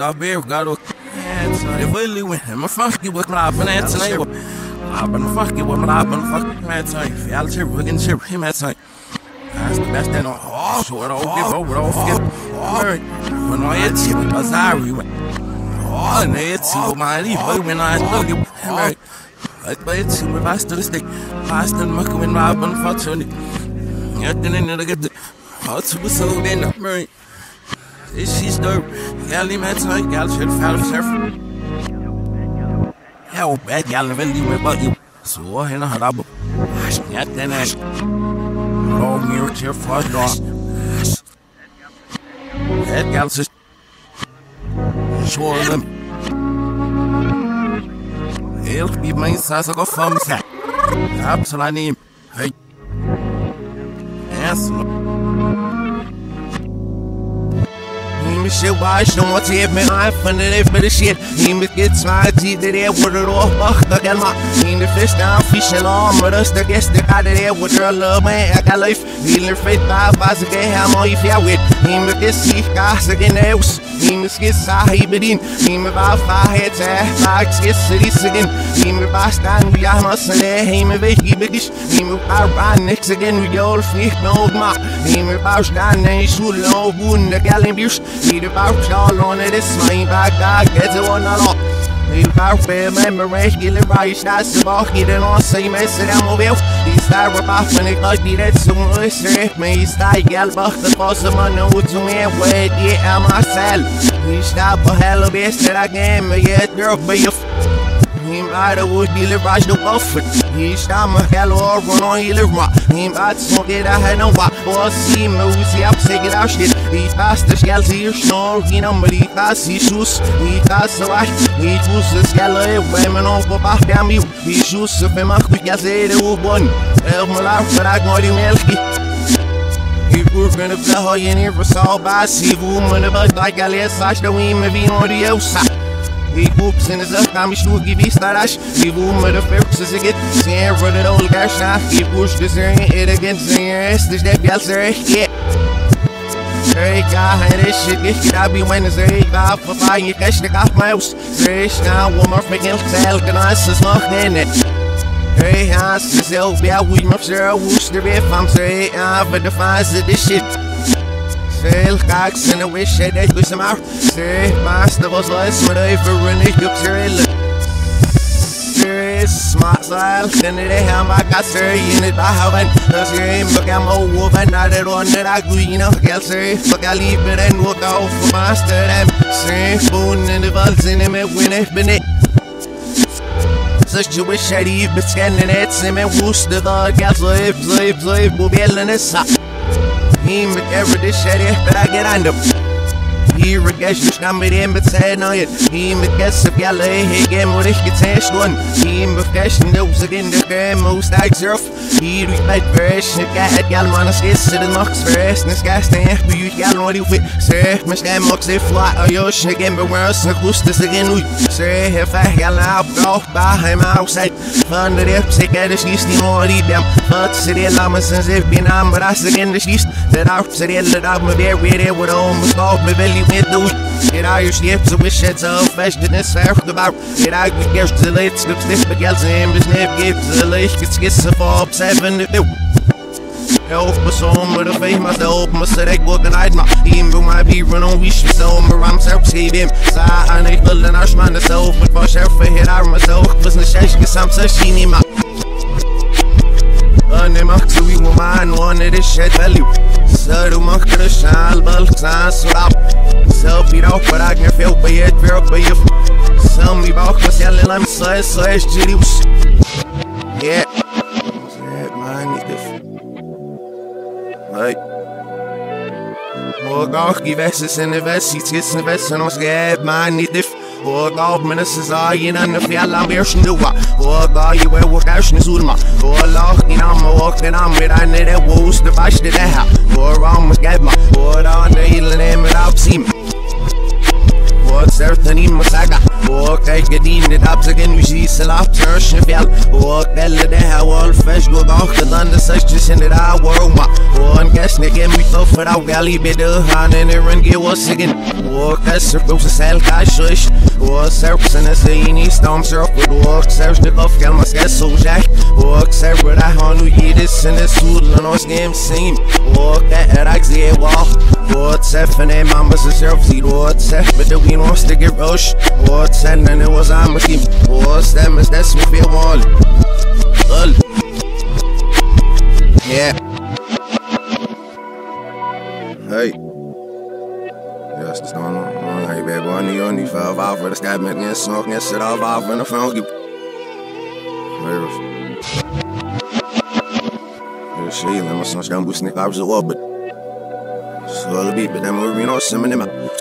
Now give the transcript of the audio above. I've been got a if we with him, I'm fucking with my finance. I've been fucking with my fucking man. I'll chip, we can chip him at time. That's the best thing on all sort of over all skip. When I had chip, I went. Oh, and they had to my leave when I look at him. I play it to I still stick. I still muck with my unfortunate. I get the hot super sold in the marine. This is the galley man, so I got shit out of surf. How bad y'all really went about you. So I had a hot up. I snapped that ass. Oh, mirror tear for a dog. That gal says, swore them. It'll be my size of a farm sack. Absolutely. Hey. Yes. He shit, why she don't want to have me? I find it for the shit. He must get tired, teeth that air with it all. Fuck, I got my. He the fish down, fish and all. Murders, the guests that got it air with her love, man. I got life. Healing faith, 5 bars again. How more you feel with? He must get sick, guys, again, else. He must get sorry, but in. He must buy 5 heads, 5 skits, again. He must buy stand, we are muscle there. He must be biggish. He must buy ride next again. We all fish, no, ma. He must buy stand, and he should know wound the gallon bush. He about y'all on it, it's my back, I get it one a lot. He about fair memories, get it right, shots the ball, get it on, same as the damn mobile. He started about when it got me that so much, sir. Me, he started yelling about the boss of my nose to me, where did I myself? He stopped for hell of best that I can, but yet, girl, but you. He might have would be the rush to Buffett. He shot my hello run on he live rock. He might smoke it, I had no walk. Or see moves, he up sick it out shit. He passed the shell, he snore, he numbered, he passed his shoes. He passed the wash, he choose the scale of women on for back down me. He choose the famous quick as they do one. Help my life, but I got him healthy. We're gonna play in here for so bad. See, woman, about like a less sash, the women be on the outside. He whoops in his up, I'm sure he be starash. He whoop with the first as it gets. Sam run it all, gosh, now he push this in it against the ass. This that gal, sir, yeah. Hey, God, and this shit, this shit, I be winning, sir. God, for buying your cash, the cough mouse. Sir, now, one more freaking sell, can I say something in it? Hey, I says, oh, be out with my sir, who's the riff? I'm saying, I've the fines of this shit. Say, Cox, and I wish that they could somehow say, Master was less, but I ever run it up, sir. Sir, smart style, then it ain't how I got, sir, in it by how I does your aim, but I'm a woman, not at all, that I agree, you know, girl, sir, fuck, I leave it and walk out for Master, and sir, spoon in the balls in him, and win it, been it. Such a wish I'd even scanning at him and whoosh the gas live, will be in his sock. He make every dish at it, but I get under. He regrets you, I'm with him, but said no yet. He make guess if y'all he game with his catch one. He make fashion those again, the grand most like surf. He replied fresh, and got y'all wanna skits to the knocks first. And this guy stand for you, y'all already with. Sir, my stand mocks a fly, or your shit again, but we're us and who's this again? Sir, if I y'all out, go by him outside. Under the sick at the sheets, the more deep them. But city llama since if been on, but I again the sheets. That out city, let out my bear, we there with almost off my belly. It I used to wish it's all fashion is served about it. I could get the late slips, the girls and the snap gives the lake, it's gets a 4-7 to 2. Help us on with a face, myself, must say that work and I'd not even my people on wish for so I'm self-scape him. So I need to learn our shman myself, but for sure for hit out myself, because the shash gets some such in him. Unmarked, so we will mind one of this shit value. So do mark the shine, bulk, sign, slap. So beat off, but I can feel by it, girl, by you. Some me walk, but yelling, I'm slash, juice. Yeah. That man, nigga. Like. Walk off, give asses in the vest, he's kissing the vest, and I'm scared, man, nigga. Walk off, ministers are in and the field, I'm here, she knew what. Walk off, you wear what I should do, my. Walk, you know, I'm walking, I'm with, I need that woes, the bash that I have. Walk on, my get my. Walk on, the hill, and I'm without seam. Walk, certain, in my saga. Walk, I get in the tops again, we see, sell off, church, and fell. Walk, tell the day, how all fresh, go off the under suspicion that I were my one gas nigga me tough for our galley bit the hand and run give us again walk as through the cell cash was service and as they need storm surf with walk search the off gal my so jack walk serve with I on you this in the suit and on game scene walk that I see walk what's happening mama's self see what's but the we no stick it rush what's and it was I'm a team was them is that's me feel all yeah. Hey. Yes, it's going on. Hey, bad boy, I need 5 hours for the sky, man. Get smoking and shit off, off in the phone. Hey, shit, let my son, I'm boosting it. I was a war, but. So, I'll be, but I'm going to be no summoning him out.